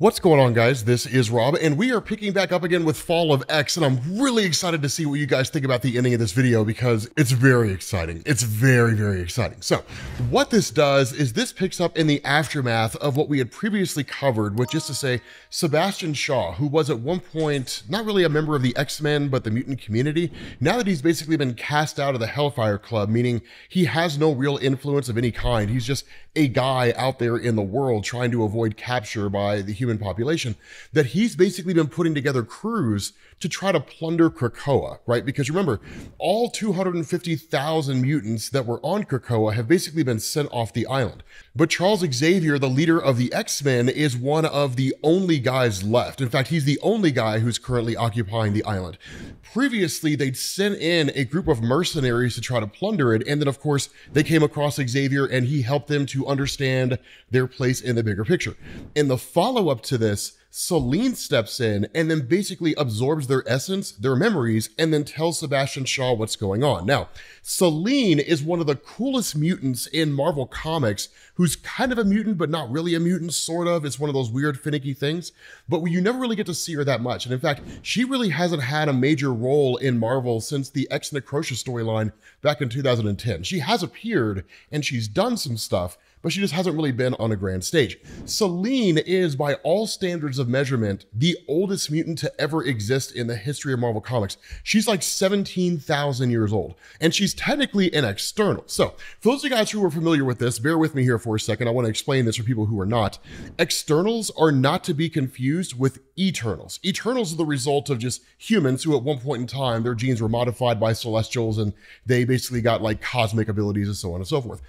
What's going on, guys? This is Rob, and we are picking back up again with Fall of X, and I'm really excited to see what you guys think about the ending of this video because it's very exciting. It's very, very exciting. So what this does is this picks up in the aftermath of what we had previously covered, which is to say Sebastian Shaw, who was at one point not really a member of the X-Men, but the mutant community. Now that he's basically been cast out of the Hellfire Club, meaning he has no real influence of any kind. He's just a guy out there in the world trying to avoid capture by the human population, that he's basically been putting together crews to try to plunder Krakoa, right? Because remember, all 250,000 mutants that were on Krakoa have basically been sent off the island. But Charles Xavier, the leader of the X-Men, is one of the only guys left. In fact, he's the only guy who's currently occupying the island. Previously, they'd sent in a group of mercenaries to try to plunder it, and then, of course, they came across Xavier, and he helped them to understand their place in the bigger picture. In the follow-up to this, Selene steps in and then basically absorbs their essence, their memories, and then tells Sebastian Shaw what's going on. Now, Selene is one of the coolest mutants in Marvel Comics, who's kind of a mutant, but not really a mutant, sort of. It's one of those weird, finicky things, but you never really get to see her that much. And in fact, she really hasn't had a major role in Marvel since the Ex-Necrocia storyline back in 2010. She has appeared and she's done some stuff, but she just hasn't really been on a grand stage. Selene is, by all standards of measurement, the oldest mutant to ever exist in the history of Marvel Comics. She's like 17,000 years old, and she's technically an external. So for those of you guys who are familiar with this, bear with me here for a second. I want to explain this for people who are not. Externals are not to be confused with Eternals. Eternals are the result of just humans who at one point in time, their genes were modified by celestials, and they basically got like cosmic abilities and so on and so forth.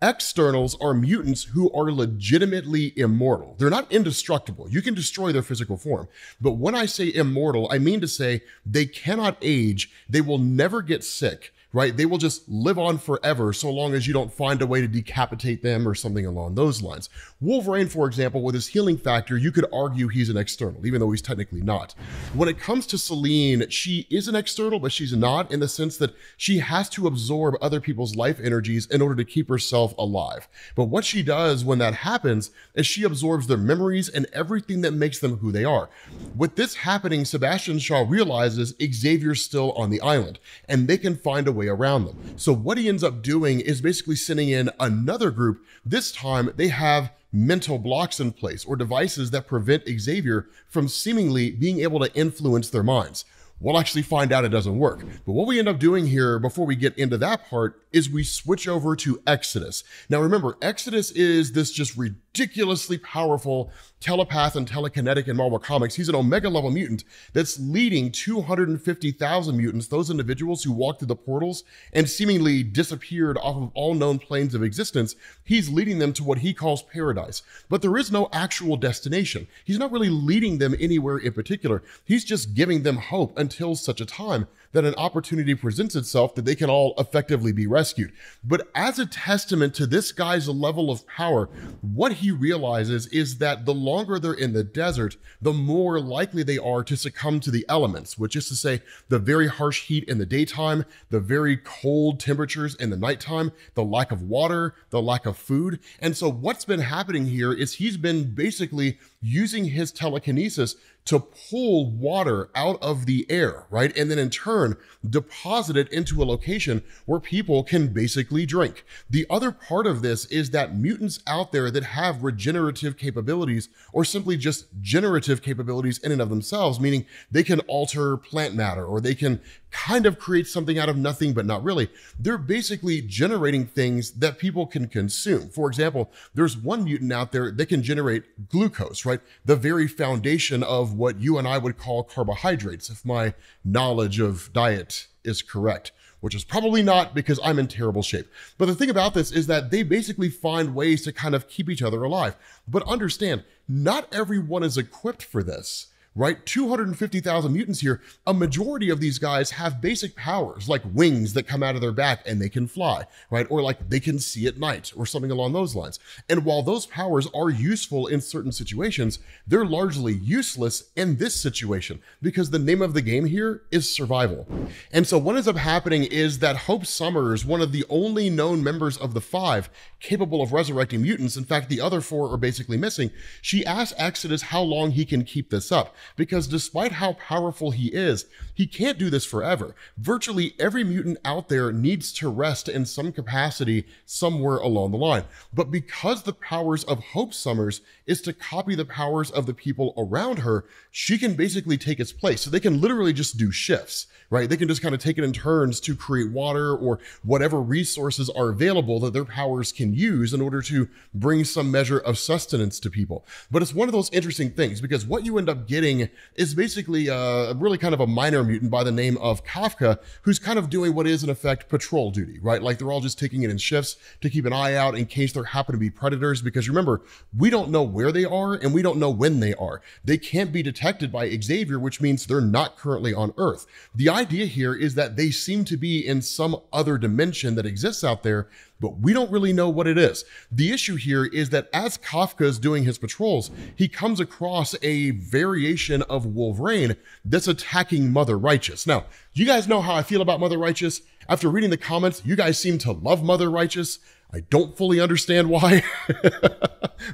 Externals are mutants who are legitimately immortal. They're not indestructible. You can destroy their physical form. But when I say immortal, I mean to say they cannot age. They will never get sick, right? They will just live on forever so long as you don't find a way to decapitate them or something along those lines. Wolverine, for example, with his healing factor, you could argue he's an external, even though he's technically not. When it comes to Selene, she is an external, but she's not in the sense that she has to absorb other people's life energies in order to keep herself alive. But what she does when that happens is she absorbs their memories and everything that makes them who they are. With this happening, Sebastian Shaw realizes Xavier's still on the island and they can find a way around them. So what he ends up doing is basically sending in another group. This time they have mental blocks in place or devices that prevent Xavier from seemingly being able to influence their minds. We'll actually find out it doesn't work. But what we end up doing here before we get into that part is we switch over to Exodus. Now remember, Exodus is this just ridiculously powerful telepath and telekinetic in Marvel Comics. He's an Omega level mutant that's leading 250,000 mutants, those individuals who walked through the portals and seemingly disappeared off of all known planes of existence. He's leading them to what he calls paradise, but there is no actual destination. He's not really leading them anywhere in particular. He's just giving them hope until such a time that an opportunity presents itself that they can all effectively be rescued. But as a testament to this guy's level of power, what he realizes is that the longer they're in the desert, the more likely they are to succumb to the elements, which is to say the very harsh heat in the daytime, the very cold temperatures in the nighttime, the lack of water, the lack of food. And so what's been happening here is he's been basically using his telekinesis to pull water out of the air, right? And then in turn, deposit it into a location where people can basically drink. The other part of this is that mutants out there that have regenerative capabilities or simply just generative capabilities in and of themselves, meaning they can alter plant matter or they can kind of create something out of nothing, but not really. They're basically generating things that people can consume. For example, there's one mutant out there that can generate glucose, right? The very foundation of what you and I would call carbohydrates, if my knowledge of diet is correct, which is probably not because I'm in terrible shape. But the thing about this is that they basically find ways to kind of keep each other alive. But understand, not everyone is equipped for this. right? 250,000 mutants here. A majority of these guys have basic powers like wings that come out of their back and they can fly, right? Or like they can see at night or something along those lines. And while those powers are useful in certain situations, they're largely useless in this situation because the name of the game here is survival. And so what ends up happening is that Hope Summers, one of the only known members of the five capable of resurrecting mutants, in fact, the other four are basically missing, she asks Exodus how long he can keep this up, because despite how powerful he is, he can't do this forever. Virtually every mutant out there needs to rest in some capacity somewhere along the line. But because the powers of Hope Summers is to copy the powers of the people around her, she can basically take its place. So they can literally just do shifts, right? They can just kind of take it in turns to create water or whatever resources are available that their powers can use in order to bring some measure of sustenance to people. But it's one of those interesting things, because what you end up getting is basically a really kind of a minor mutant by the name of Kafka, who's kind of doing what is in effect patrol duty, right? Like they're all just taking it in shifts to keep an eye out in case there happen to be predators, because remember, we don't know where they are and we don't know when they are. They can't be detected by Xavier, which means they're not currently on Earth. The idea here is that they seem to be in some other dimension that exists out there, but we don't really know what it is. The issue here is that as Kafka is doing his patrols, he comes across a variation of Wolverine that's attacking Mother Righteous. Now, you guys know how I feel about Mother Righteous. After reading the comments, you guys seem to love Mother Righteous. I don't fully understand why,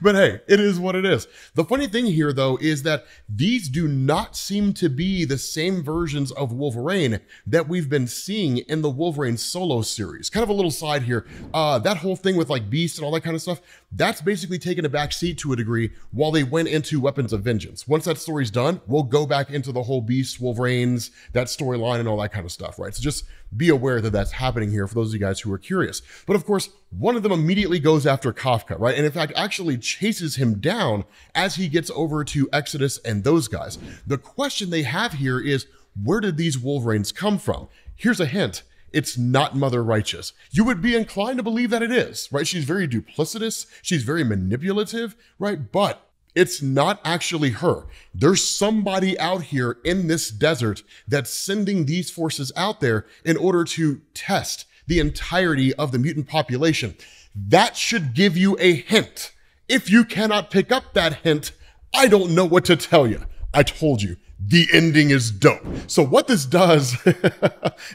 but hey, it is what it is. The funny thing here, though, is that these do not seem to be the same versions of Wolverine that we've been seeing in the Wolverine solo series. Kind of a little side here. That whole thing with like Beast and all that kind of stuff, that's basically taken a back seat to a degree while they went into Weapons of Vengeance. Once that story's done, we'll go back into the whole Beast, Wolverines, that storyline and all that kind of stuff, right? So just be aware that that's happening here for those of you guys who are curious. But of course, one of them immediately goes after Kafka, right? And in fact, actually chases him down as he gets over to Exodus and those guys. The question they have here is, where did these Wolverines come from? Here's a hint. It's not Mother Righteous. You would be inclined to believe that it is, right? She's very duplicitous. She's very manipulative, right? But it's not actually her. There's somebody out here in this desert that's sending these forces out there in order to test the entirety of the mutant population. That should give you a hint. If you cannot pick up that hint, I don't know what to tell you. I told you. The ending is dope. So what this does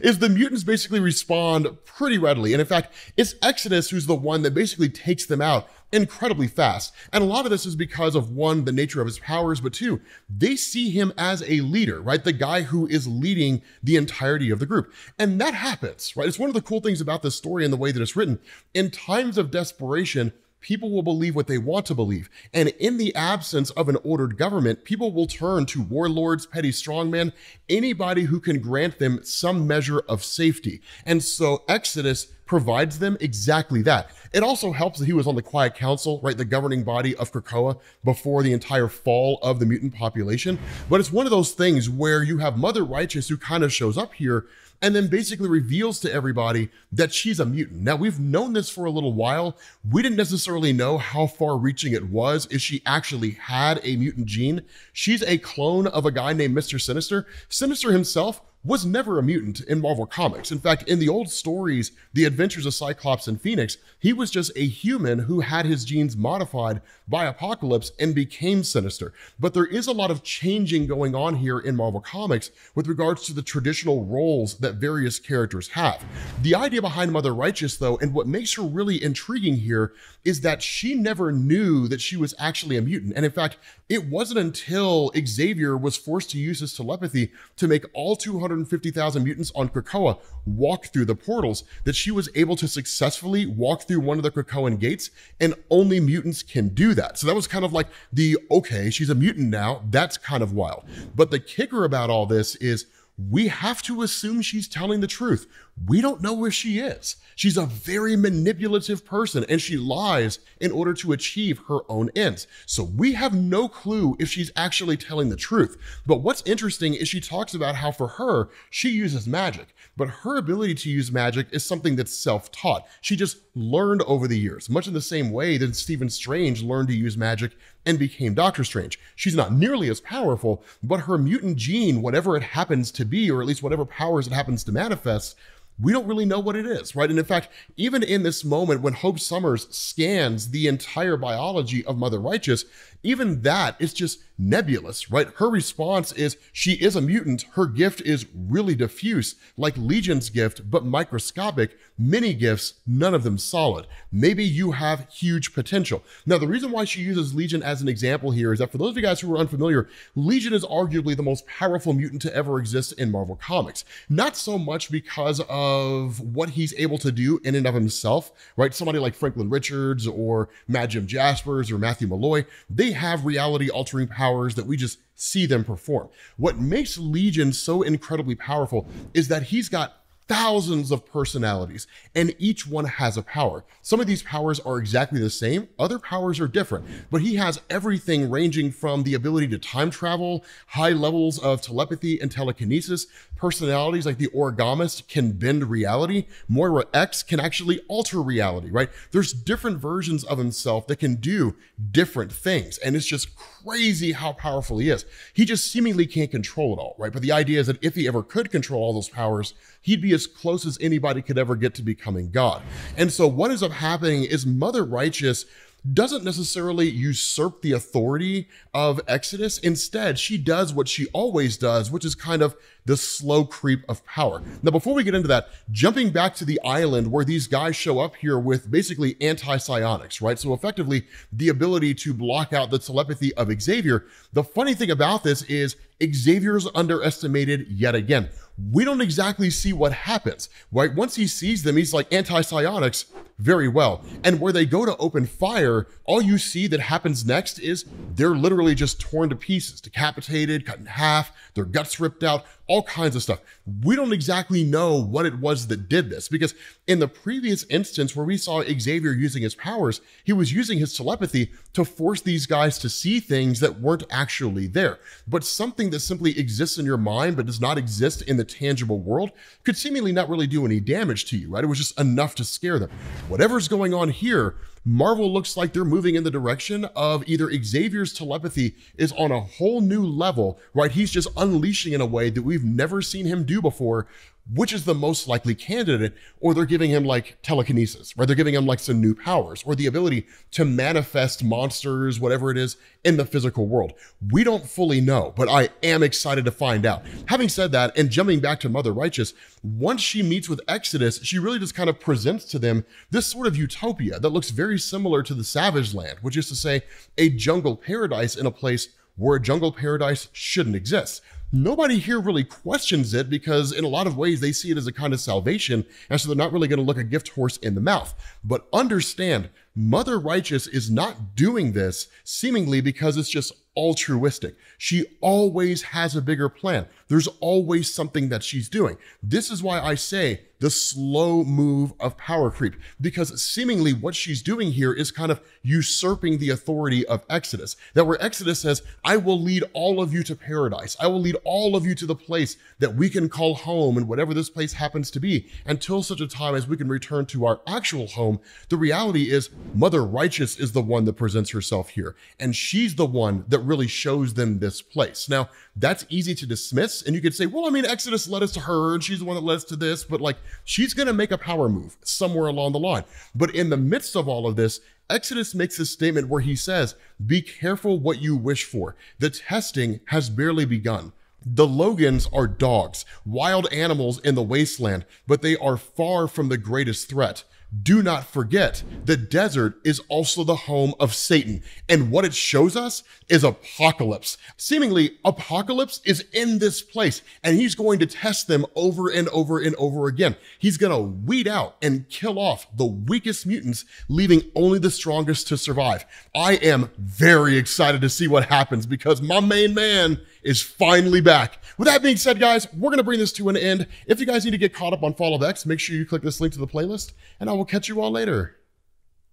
is the mutants basically respond pretty readily. And in fact, it's Exodus who's the one that basically takes them out incredibly fast. And a lot of this is because of one, the nature of his powers, but two, they see him as a leader, right? The guy who is leading the entirety of the group. And that happens, right? It's one of the cool things about this story and the way that it's written. In times of desperation, people will believe what they want to believe. And in the absence of an ordered government, people will turn to warlords, petty strongmen, anybody who can grant them some measure of safety. And so Exodus provides them exactly that. It also helps that he was on the Quiet Council, right? The governing body of Krakoa before the entire fall of the mutant population. But it's one of those things where you have Mother Righteous who kind of shows up here and then basically reveals to everybody that she's a mutant. Now, we've known this for a little while. We didn't necessarily know how far reaching it was, if she actually had a mutant gene. She's a clone of a guy named Mr. Sinister. Sinister himself was never a mutant in Marvel Comics. In fact, in the old stories, The Adventures of Cyclops and Phoenix, he was just a human who had his genes modified by Apocalypse and became Sinister. But there is a lot of changing going on here in Marvel Comics with regards to the traditional roles that various characters have. The idea behind Mother Righteous, though, and what makes her really intriguing here is that she never knew that she was actually a mutant. And in fact, it wasn't until Xavier was forced to use his telepathy to make all 250,000 mutants on Krakoa walk through the portals that she was able to successfully walk through one of the Krakoan gates, and only mutants can do that. So that was kind of like the, okay, she's a mutant now, that's kind of wild. But the kicker about all this is we have to assume she's telling the truth. we don't know where she is. She's a very manipulative person, and she lies in order to achieve her own ends. So we have no clue if she's actually telling the truth. But what's interesting is she talks about how for her, she uses magic, but her ability to use magic is something that's self-taught. She just learned over the years, much in the same way that Stephen Strange learned to use magic and became Doctor Strange. She's not nearly as powerful, but her mutant gene, whatever it happens to be, or at least whatever powers it happens to manifest, we don't really know what it is, right? And in fact, even in this moment when Hope Summers scans the entire biology of Mother Righteous, even that is just nebulous, right? Her response is she is a mutant. Her gift is really diffuse, like Legion's gift, but microscopic, many gifts, none of them solid. Maybe you have huge potential. Now, the reason why she uses Legion as an example here is that for those of you guys who are unfamiliar, Legion is arguably the most powerful mutant to ever exist in Marvel Comics. Not so much because of what he's able to do in and of himself, right? Somebody like Franklin Richards or Mad Jim Jaspers or Matthew Malloy, they have reality altering powers that we just see them perform. What makes Legion so incredibly powerful is that he's got thousands of personalities, and each one has a power. Some of these powers are exactly the same, other powers are different, but he has everything ranging from the ability to time travel, high levels of telepathy and telekinesis, personalities like the Origamist can bend reality, Moira X can actually alter reality, right? There's different versions of himself that can do different things, and it's just crazy how powerful he is. He just seemingly can't control it all, right? But the idea is that if he ever could control all those powers, he'd be as close as anybody could ever get to becoming God. And so what ends up happening is Mother Righteous doesn't necessarily usurp the authority of Exodus. Instead, she does what she always does, which is kind of the slow creep of power. Now, before we get into that, jumping back to the island where these guys show up here with basically anti-psionics, right? So effectively, the ability to block out the telepathy of Xavier. The funny thing about this is Xavier's underestimated yet again. We don't exactly see what happens, right? Once he sees them, he's like, anti-psionics, very well. And where they go to open fire, all you see that happens next is they're literally just torn to pieces, decapitated, cut in half, their guts ripped out, all kinds of stuff. We don't exactly know what it was that did this, because in the previous instance where we saw Xavier using his powers, he was using his telepathy to force these guys to see things that weren't actually there. But something that simply exists in your mind but does not exist in the tangible world could seemingly not really do any damage to you, right? It was just enough to scare them. Whatever's going on here, Marvel looks like they're moving in the direction of either Xavier's telepathy is on a whole new level, right? He's just unleashing in a way that we've never seen him do before, which is the most likely candidate, or they're giving him like telekinesis, right? They're giving him like some new powers or the ability to manifest monsters, whatever it is, in the physical world. We don't fully know, but I am excited to find out. Having said that, and jumping back to Mother Righteous, once she meets with Exodus, she really just kind of presents to them this sort of utopia that looks very similar to the Savage Land, which is to say a jungle paradise in a place where a jungle paradise shouldn't exist. Nobody here really questions it because in a lot of ways they see it as a kind of salvation, and so they're not really going to look a gift horse in the mouth. But understand, Mother Righteous is not doing this seemingly because it's just altruistic. She always has a bigger plan. There's always something that she's doing. This is why I say the slow move of power creep, because seemingly what she's doing here is kind of usurping the authority of Exodus. That where Exodus says, I will lead all of you to paradise. I will lead all of you to the place that we can call home, and whatever this place happens to be, until such a time as we can return to our actual home. The reality is Mother Righteous is the one that presents herself here, and she's the one that really shows them this place. Now, that's easy to dismiss, and you could say, well, I mean, Exodus led us to her, and she's the one that led us to this, but like, she's gonna make a power move somewhere along the line. But in the midst of all of this, Exodus makes this statement where he says, be careful what you wish for. The testing has barely begun. The Logans are dogs, wild animals in the wasteland, but they are far from the greatest threat. Do not forget, the desert is also the home of Satan. And what it shows us is Apocalypse. Seemingly, Apocalypse is in this place, and he's going to test them over and over and over again. He's going to weed out and kill off the weakest mutants, leaving only the strongest to survive. I am very excited to see what happens, because my main man is finally back. With that being said, guys, we're going to bring this to an end. If you guys need to get caught up on Fall of X, make sure you click this link to the playlist, and I will catch you all later.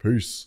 Peace.